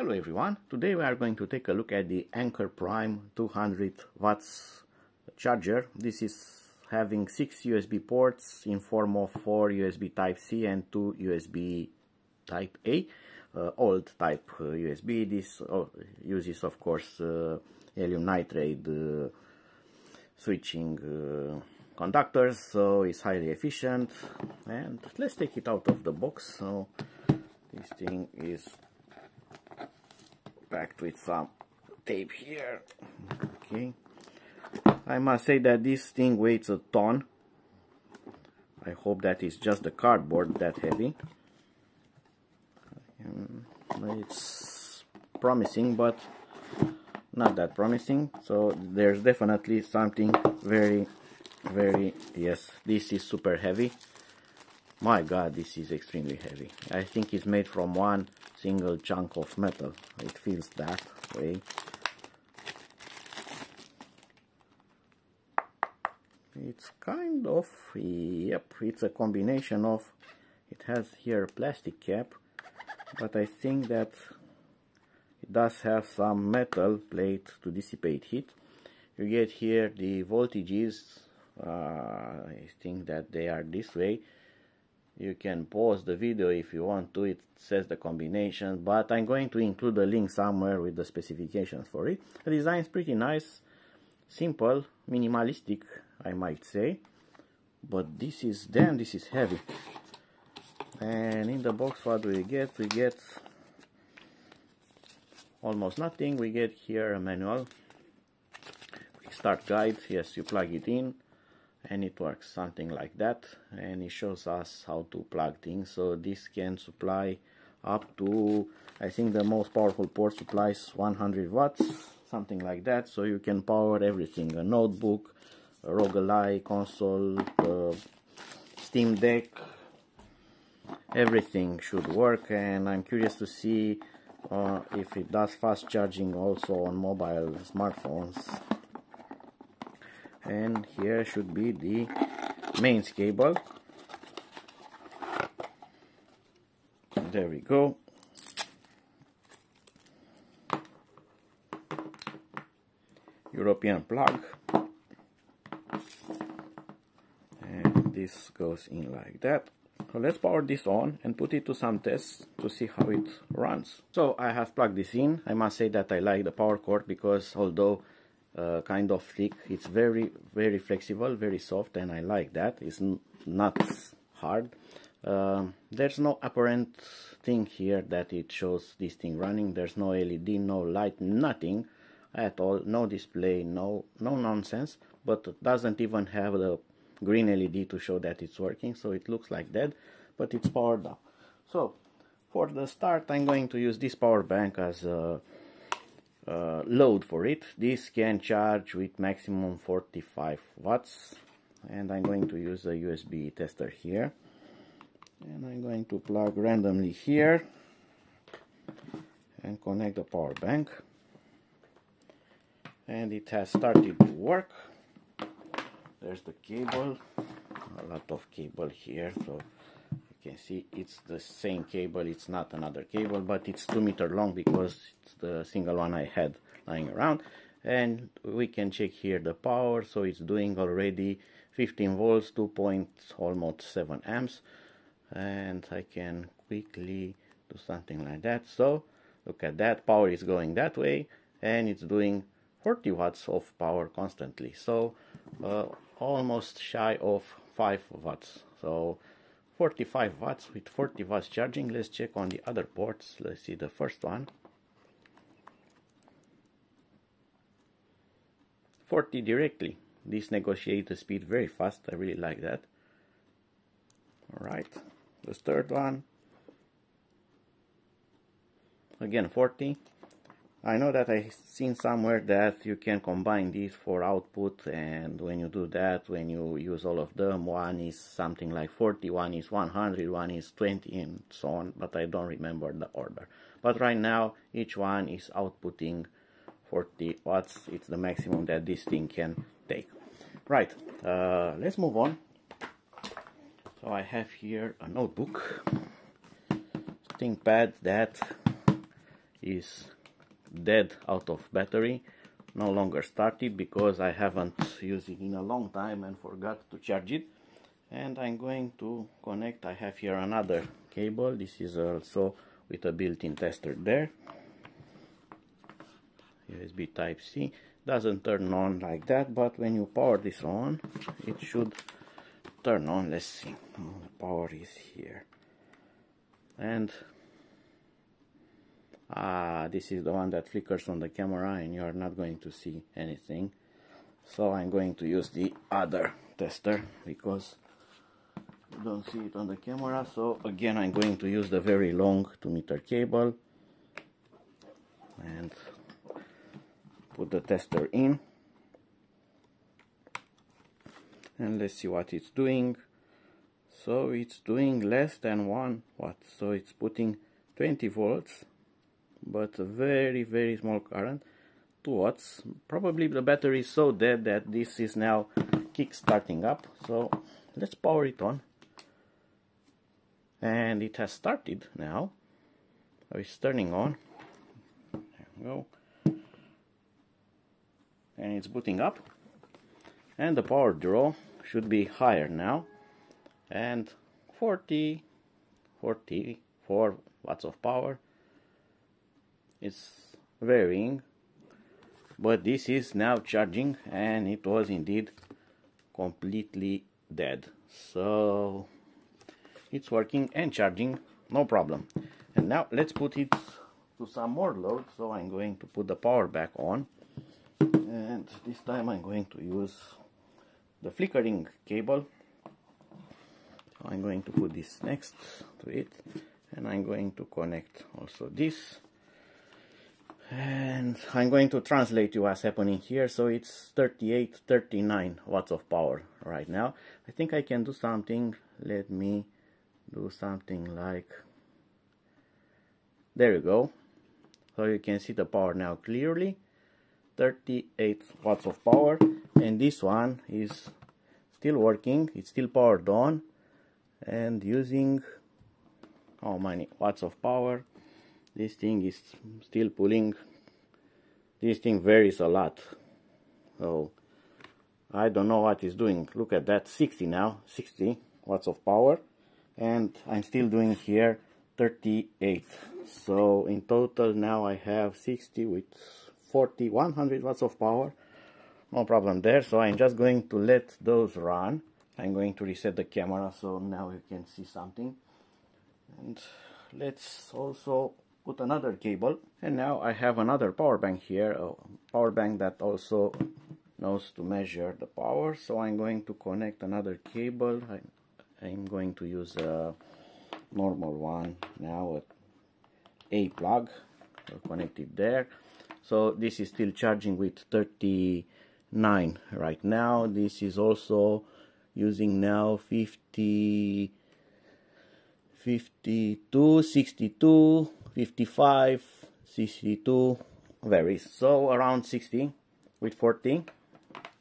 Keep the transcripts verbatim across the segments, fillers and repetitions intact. Hello everyone, today we are going to take a look at the Anker Prime two hundred watts charger. This is having six U S B ports in form of four U S B Type-C and two U S B Type-A, uh, old type uh, U S B. This uh, uses of course uh, gallium nitride uh, switching uh, conductors, so it's highly efficient. And let's take it out of the box. So this thing is packed with some tape here. Okay, I must say that this thing weighs a ton. I hope that is just the cardboard that heavy. It's promising, but not that promising. So there's definitely something very, very, yes, this is super heavy. My god, this is extremely heavy. I think it's made from one single chunk of metal. It feels that way. It's kind of, yep, it's a combination of, it has here a plastic cap, but I think that it does have some metal plate to dissipate heat. You get here the voltages. uh, I think that they are this way. You can pause the video if you want to, it says the combination, but I'm going to include a link somewhere with the specifications for it. The design is pretty nice, simple, minimalistic, I might say, but this is, damn, this is heavy. And in the box, what do we get? We get almost nothing. We get here a manual, quick start guide. Yes, you plug it in and it works, something like that, and it shows us how to plug things. So this can supply up to, I think the most powerful port supplies one hundred watts, something like that. So you can power everything, a notebook, a Rog Ally console, uh, Steam Deck, everything should work. And I'm curious to see uh, if it does fast charging also on mobile smartphones. And here should be the mains cable. There we go. European plug. And this goes in like that. So let's power this on and put it to some tests to see how it runs. So I have plugged this in. I must say that I like the power cord because although Uh, kind of thick, it's very very flexible, very soft, and I like that. It's not hard. Uh, there's no apparent thing here that it shows this thing running. There's no L E D, no light, nothing at all, no display, no no nonsense. But it doesn't even have the green L E D to show that it's working, so it looks like that, but it's powered up. So for the start, I'm going to use this power bank as a Uh, load for it. This can charge with maximum forty-five watts, and I'm going to use a U S B tester here, and I'm going to plug randomly here and connect the power bank, and it has started to work. There's the cable, a lot of cable here, so you can see it's the same cable, it's not another cable, but it's two meter long because it's the single one I had lying around. And we can check here the power, so it's doing already fifteen volts, two point almost seven amps, and I can quickly do something like that. So look at that, power is going that way, and it's doing forty watts of power constantly, so uh, almost shy of five watts. So forty-five watts with forty watts charging. Let's check on the other ports. Let's see the first one. forty directly. This negotiates the speed very fast. I really like that. Alright, the third one. Again, forty. I know that I've seen somewhere that you can combine these for output, and when you do that, when you use all of them, one is something like forty, one is one hundred, one is twenty, and so on, but I don't remember the order. But right now, each one is outputting forty watts. It's the maximum that this thing can take. Right, uh, let's move on. So I have here a notebook, ThinkPad, that is dead, out of battery, no longer started because I haven't used it in a long time and forgot to charge it. And I'm going to connect, I have here another cable, this is also with a built-in tester there, U S B type C. Doesn't turn on like that, but when you power this on it should turn on. Let's see, power is here, and ah, this is the one that flickers on the camera and you are not going to see anything. So I'm going to use the other tester because you don't see it on the camera. So again I'm going to use the very long two meter cable and put the tester in, and let's see what it's doing. So it's doing less than one watt, so it's putting twenty volts, but a very very small current, two watts. Probably the battery is so dead that this is now kick starting up. So let's power it on, and it has started now, it's turning on, there we go, and it's booting up, and the power draw should be higher now, and forty-four watts of power. It's varying, but this is now charging, and it was indeed completely dead, so it's working and charging, no problem. And now let's put it to some more load. So I'm going to put the power back on, and this time I'm going to use the flickering cable. So I'm going to put this next to it, and I'm going to connect also this, and I'm going to translate you what's happening here. So it's thirty-eight, thirty-nine watts of power right now. I think I can do something, let me do something like, there you go, so you can see the power now clearly, thirty-eight watts of power. And this one is still working, it's still powered on and using how many watts of power. This thing is still pulling, this thing varies a lot, so I don't know what it's doing. Look at that, sixty now, sixty watts of power, and I'm still doing here thirty-eight. So in total now I have sixty with forty, one hundred watts of power, no problem there. So I'm just going to let those run. I'm going to reset the camera so now you can see something, and let's also put another cable. And now I have another power bank here, a power bank that also knows to measure the power. So I'm going to connect another cable. I, I'm going to use a normal one now, a plug, I'll connect it there. So this is still charging with thirty-nine right now. This is also using now fifty, fifty-two, sixty-two, fifty-five, sixty-two, varies, so around sixty with forty.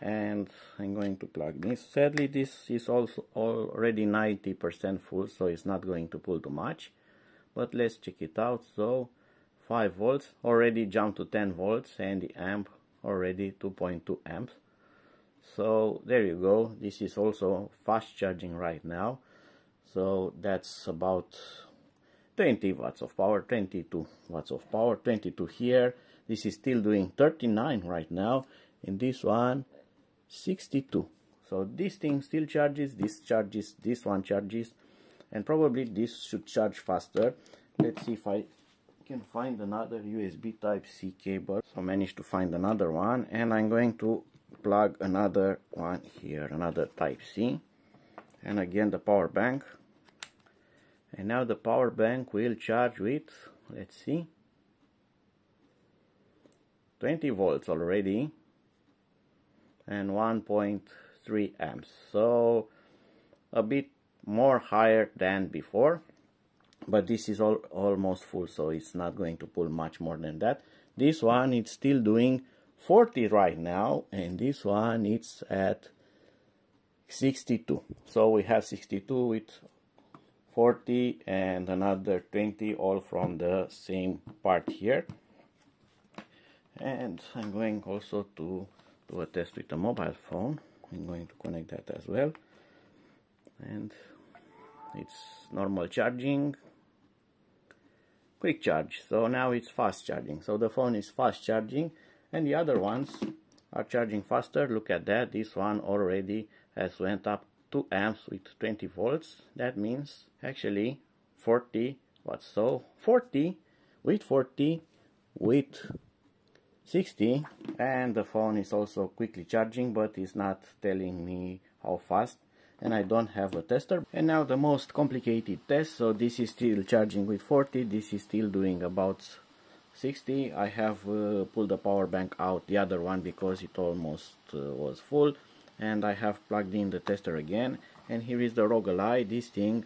And I'm going to plug this. Sadly this is also already ninety percent full, so it's not going to pull too much, but let's check it out. So five volts already jumped to ten volts, and the amp already two point two amps. So there you go, this is also fast charging right now. So that's about twenty watts of power, twenty-two watts of power, twenty-two here. This is still doing thirty-nine right now, in this one sixty-two. So this thing still charges, this charges, this one charges, and probably this should charge faster. Let's see if I can find another U S B type C cable. So I managed to find another one, and I'm going to plug another one here, another type C, and again the power bank. And now the power bank will charge with, let's see, twenty volts already and one point three amps, so a bit more higher than before, but this is all almost full, so it's not going to pull much more than that. This one it's still doing forty right now, and this one it's at sixty-two. So we have sixty-two with forty and another twenty, all from the same part here. And I'm going also to do a test with a mobile phone. I'm going to connect that as well, and it's normal charging, quick charge, so now it's fast charging. So the phone is fast charging and the other ones are charging faster. Look at that, this one already has went up two amps with twenty volts. That means actually forty watts. So forty with forty with sixty, and the phone is also quickly charging, but it's not telling me how fast, and I don't have a tester. And now the most complicated test. So this is still charging with forty, this is still doing about sixty. I have uh, pulled the power bank out, the other one, because it almost uh, was full, and I have plugged in the tester again, and here is the Rog Ally. This thing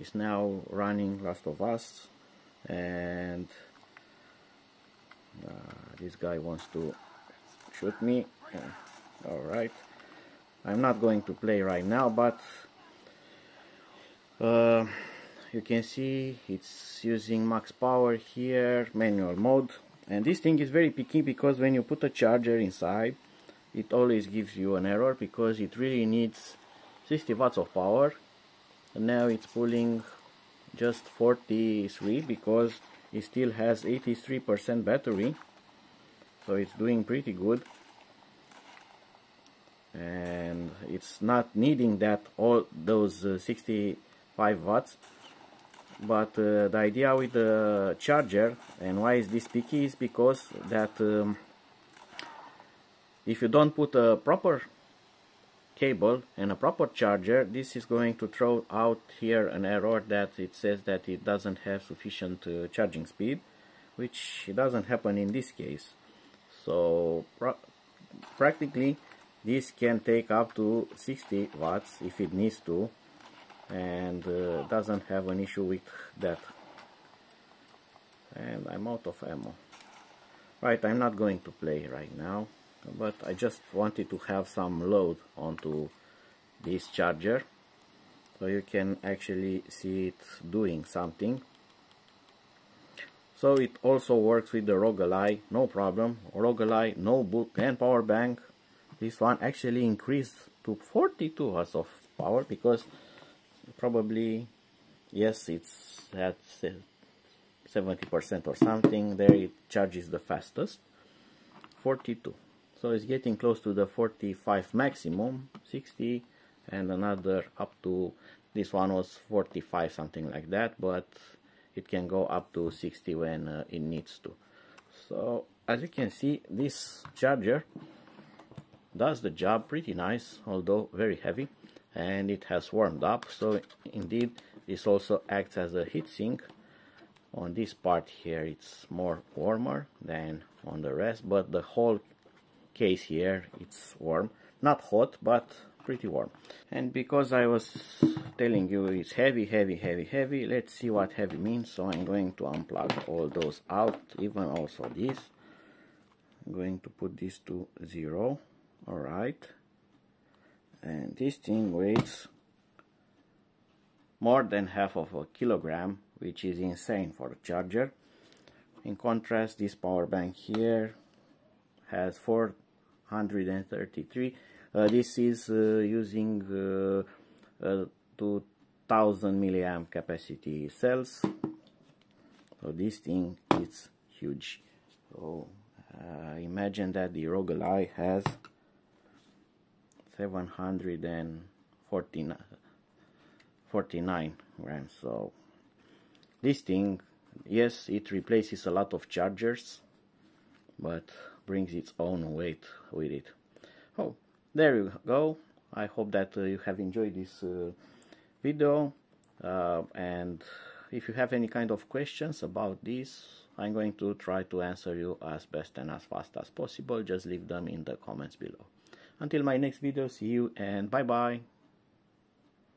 is now running Last of Us, and uh, this guy wants to shoot me. Uh, alright, I'm not going to play right now, but uh, you can see it's using max power here, manual mode. And this thing is very picky, because when you put a charger inside, it always gives you an error, because it really needs sixty watts of power, and now it's pulling just forty-three, because it still has eighty-three percent battery, so it's doing pretty good, and it's not needing that all those uh, sixty-five watts. But uh, the idea with the charger, and why is this picky, is because that um, if you don't put a proper cable and a proper charger, this is going to throw out here an error that it says that it doesn't have sufficient uh, charging speed, which doesn't happen in this case. So pra practically this can take up to sixty watts if it needs to, and uh, doesn't have an issue with that. And I'm out of ammo. Right, I'm not going to play right now, but I just wanted to have some load onto this charger, so you can actually see it doing something. So it also works with the Rog Ally, no problem. Rog Ally, no book and power bank. This one actually increased to forty-two watts of power, because probably, yes, it's at seventy percent or something. There it charges the fastest, forty-two. So it's getting close to the forty-five maximum, sixty, and another up to, this one was forty-five, something like that, but it can go up to sixty when uh, it needs to. So as you can see, this charger does the job pretty nice, although very heavy, and it has warmed up. So indeed, this also acts as a heat sink. On this part here, it's more warmer than on the rest, but the whole case here, it's warm, not hot, but pretty warm. And because I was telling you it's heavy, heavy, heavy, heavy, let's see what heavy means. So I'm going to unplug all those out, even also this. I'm going to put this to zero. All right, and this thing weighs more than half of a kilogram, which is insane for a charger. In contrast, this power bank here has four hundred thirty-three. Uh, this is uh, using uh, uh, two thousand milliamp capacity cells. So this thing is huge. So uh, imagine that the Rog Ally has seven hundred forty-nine grams. So this thing, yes, it replaces a lot of chargers, but brings its own weight with it. Oh, there you go. I hope that uh, you have enjoyed this uh, video, uh, and if you have any kind of questions about this, I'm going to try to answer you as best and as fast as possible. Just leave them in the comments below. Until my next video, see you and bye bye.